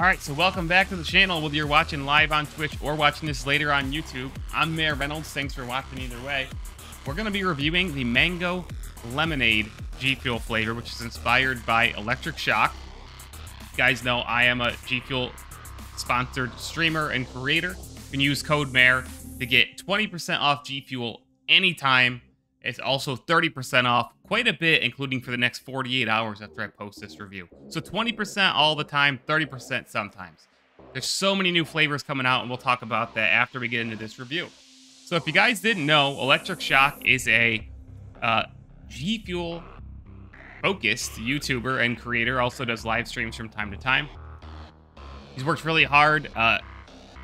Alright, so welcome back to the channel, whether you're watching live on Twitch or watching this later on YouTube. I'm MayorReynolds, thanks for watching either way. We're going to be reviewing the Mango Lemonade G Fuel flavor, which is inspired by Electric Shock. You guys know I am a G Fuel sponsored streamer and creator. You can use code MAYOR to get 20% off G Fuel anytime. It's also 30% off quite a bit, including for the next 48 hours after I post this review. So 20% all the time, 30% sometimes. There's so many new flavors coming out, and we'll talk about that after we get into this review. So if you guys didn't know, Electric Shock is a G Fuel focused YouTuber and creator, also does live streams from time to time. He's worked really hard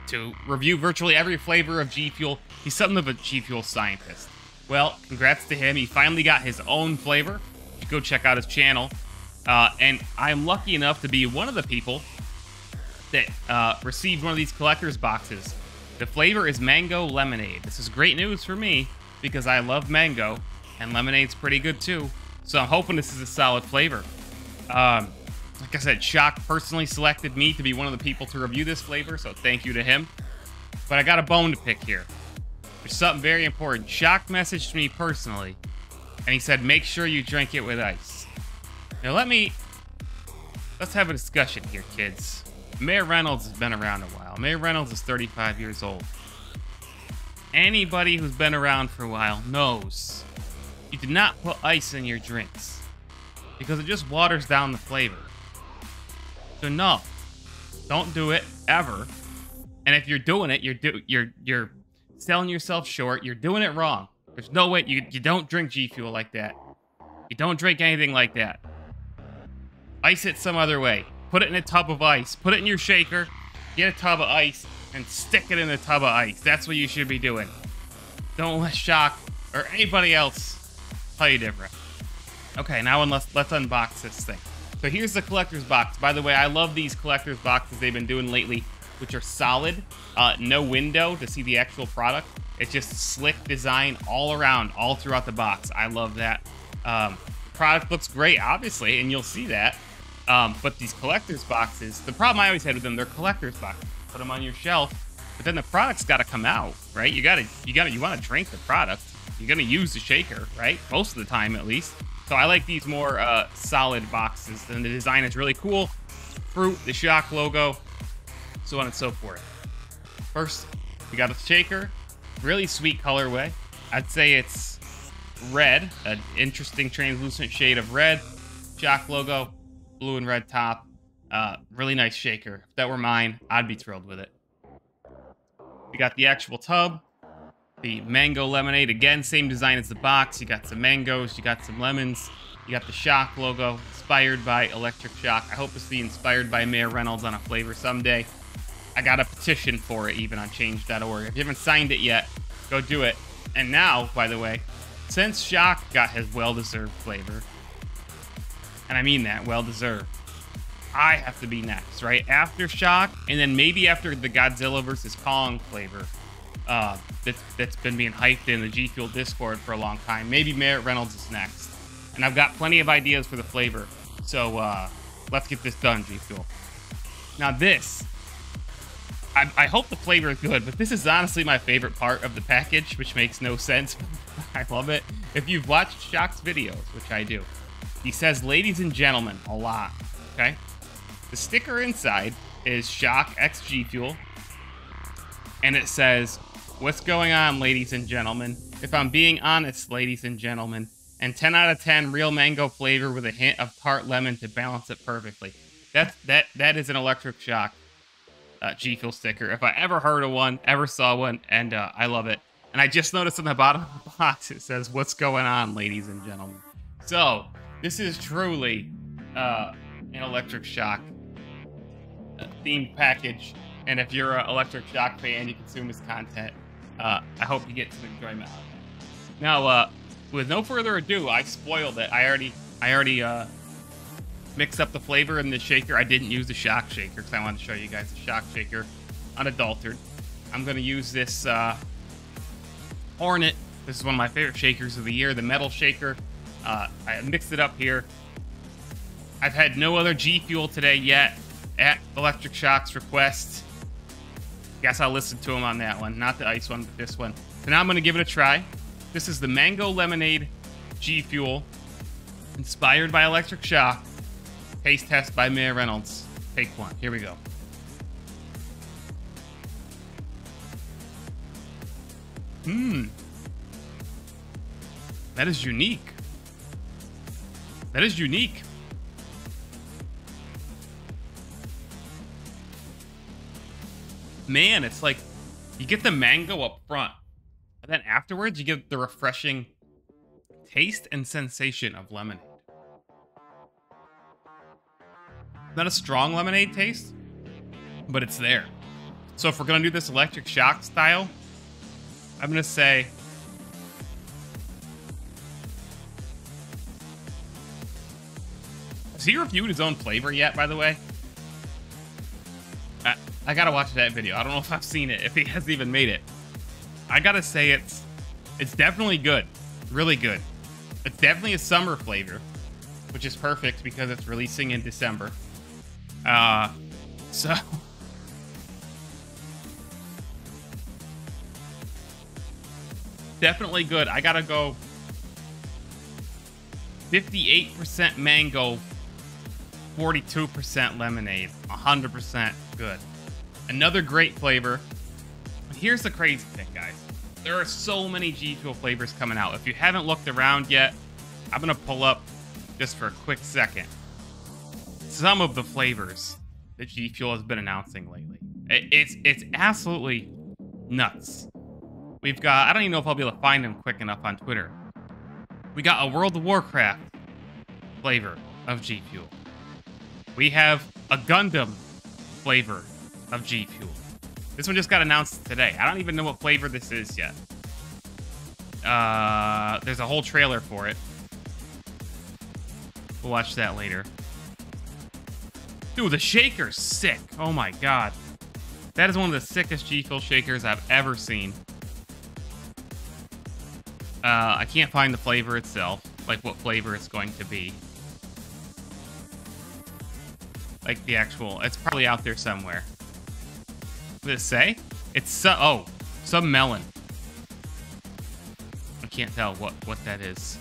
to review virtually every flavor of G Fuel. He's something of a G Fuel scientist. Well, congrats to him. He finally got his own flavor. You should go check out his channel. And I'm lucky enough to be one of the people that received one of these collector's boxes. The flavor is Mango Lemonade. This is great news for me because I love mango, and lemonade's pretty good too. So I'm hoping this is a solid flavor. Like I said, Shock personally selected me to be one of the people to review this flavor, so thank you to him. But I got a bone to pick here. There's something very important. Shock messaged me personally, and he said, make sure you drink it with ice. Now let's have a discussion here, kids. MayorReynolds has been around a while. MayorReynolds is 35 years old. Anybody who's been around for a while knows you do not put ice in your drinks because it just waters down the flavor. So no, don't do it ever. And if you're doing it, you're selling yourself short. You're doing it wrong. There's no way. You don't drink G Fuel like that. You don't drink anything like that. Ice it some other way. Put it in a tub of ice. Put it in your shaker. Get a tub of ice and stick it in a tub of ice. That's what you should be doing. Don't let Shock or anybody else tell you different. Okay, now let's unbox this thing. So here's the collector's box. By the way, I love these collector's boxes they've been doing lately, which are solid, no window to see the actual product. It's just slick design all around, all throughout the box. I love that. The product looks great, obviously, and you'll see that. But these collector's boxes, the problem I always had with them, they're collector's boxes. Put them on your shelf, but then the product's got to come out, right? You want to drink the product. You're gonna use the shaker, right? Most of the time, at least. So I like these more solid boxes, and the design is really cool. Fruit, the Shock logo, so on and so forth. First, we got a shaker, really sweet colorway. I'd say it's red, an interesting translucent shade of red. Shock logo, blue and red top. Really nice shaker. If that were mine, I'd be thrilled with it. We got the actual tub, the Mango Lemonade. Again, same design as the box. You got some mangoes, you got some lemons, you got the Shock logo, inspired by Electric Shock. I hope it's the inspired by MayorReynolds on a flavor someday. I got a petition for it even on change.org. If you haven't signed it yet, go do it. And now, by the way, since Shock got his well-deserved flavor, and I mean that, well-deserved, I have to be next, right? After Shock, and then maybe after the Godzilla vs. Kong flavor that's been being hyped in the G Fuel Discord for a long time, maybe MayorReynolds is next. And I've got plenty of ideas for the flavor. So let's get this done, G Fuel. Now this, I hope the flavor is good, but this is honestly my favorite part of the package, which makes no sense. I love it. If you've watched Shock's videos, which I do, he says, ladies and gentlemen, a lot, okay? The sticker inside is Shock X G Fuel. And it says, what's going on, ladies and gentlemen? If I'm being honest, ladies and gentlemen, and 10 out of 10 real mango flavor with a hint of tart lemon to balance it perfectly. That is an Electric Shock G Fuel sticker. If I ever heard of one, ever saw one, and I love it. And I just noticed on the bottom of the box, it says, what's going on, ladies and gentlemen? So this is truly an Electric Shock themed package. And if you're an Electric Shock fan, you consume his content. I hope you get some enjoyment out of it. Now, with no further ado, I spoiled it. I already mixed up the flavor in the shaker. I didn't use the Shock shaker because I wanted to show you guys the Shock shaker unadulterated. I'm going to use this Hornet. This is one of my favorite shakers of the year, the metal shaker. I mixed it up here. I've had no other G Fuel today yet. at Electric Shock's request. Guess I'll listen to him on that one. Not the ice one, but this one. So now I'm going to give it a try. This is the Mango Lemonade G Fuel, inspired by Electric Shock. Taste test by MayorReynolds. Take one. Here we go. Mmm. That is unique. That is unique. Man, it's like you get the mango up front, and then afterwards you get the refreshing taste and sensation of lemonade. Not a strong lemonade taste, but it's there. So if we're going to do this Electric Shock style, I'm going to say has he reviewed his own flavor yet, by the way? I gotta watch that video. I don't know if I've seen it, if he hasn't even made it. I gotta say it's definitely good. Really good. It's definitely a summer flavor, which is perfect because it's releasing in December. So definitely good. I gotta go 58% mango, 42% lemonade, 100% good. Another great flavor. But here's the crazy thing, guys. There are so many G Fuel flavors coming out. If you haven't looked around yet, I'm going to pull up just for a quick second some of the flavors that G Fuel has been announcing lately. It's absolutely nuts. We've got, I don't even know if I'll be able to find them quick enough on Twitter. We got a World of Warcraft flavor of G Fuel. We have a Gundam flavor of G Fuel. This one just got announced today. I don't even know what flavor this is yet. There's a whole trailer for it. We'll watch that later. Dude, the shaker's sick. Oh my god. That is one of the sickest G Fuel shakers I've ever seen. I can't find the flavor itself, like what flavor it's going to be. Like the actual, it's probably out there somewhere. What did it say? It's some melon. I can't tell what that is.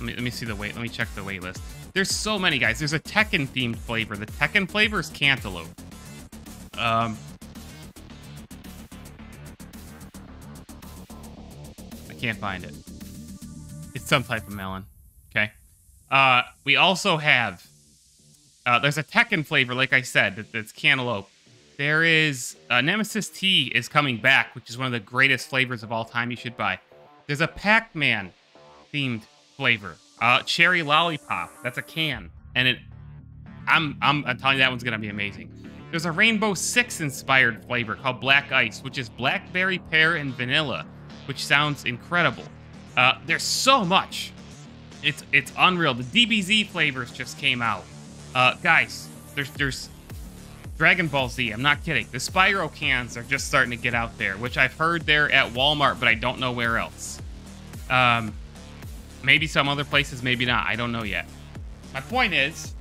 Let me see the wait. Let me check the wait list. There's so many, guys. There's a Tekken themed flavor. The Tekken flavor is cantaloupe. I can't find it. It's some type of melon. Okay. We also have. There's a Tekken flavor, like I said, that's cantaloupe. There is Nemesis Tea is coming back, which is one of the greatest flavors of all time you should buy. There's a Pac-Man themed flavor. Cherry Lollipop. That's a can. And I'm telling you, that one's going to be amazing. There's a Rainbow Six inspired flavor called Black Ice, which is blackberry, pear, and vanilla, which sounds incredible. There's so much. It's unreal. The DBZ flavors just came out. Guys, there's Dragon Ball Z. I'm not kidding. The Spyro cans are just starting to get out there, which I've heard they're at Walmart, but I don't know where else. Maybe some other places, maybe not. I don't know yet. My point is,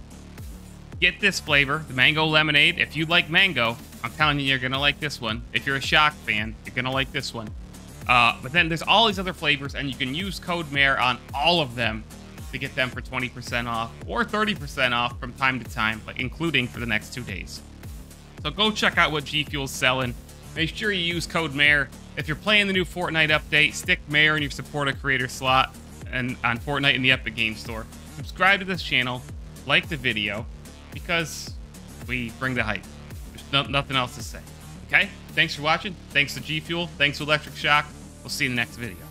get this flavor, the Mango Lemonade. If you like mango, I'm telling you, you're going to like this one. If you're a Shock fan, you're going to like this one. But then there's all these other flavors, and you can use code MAYOR on all of them to get them for 20% off or 30% off from time to time, like including for the next 2 days. So go check out what G Fuel's selling. Make sure you use code MAYOR. If you're playing the new Fortnite update, stick MAYOR in your supporter creator slot and on Fortnite in the Epic Games Store. Subscribe to this channel, like the video, because we bring the hype. There's nothing else to say. Okay? Thanks for watching. Thanks to G Fuel. Thanks to Electric Shock. We'll see you in the next video.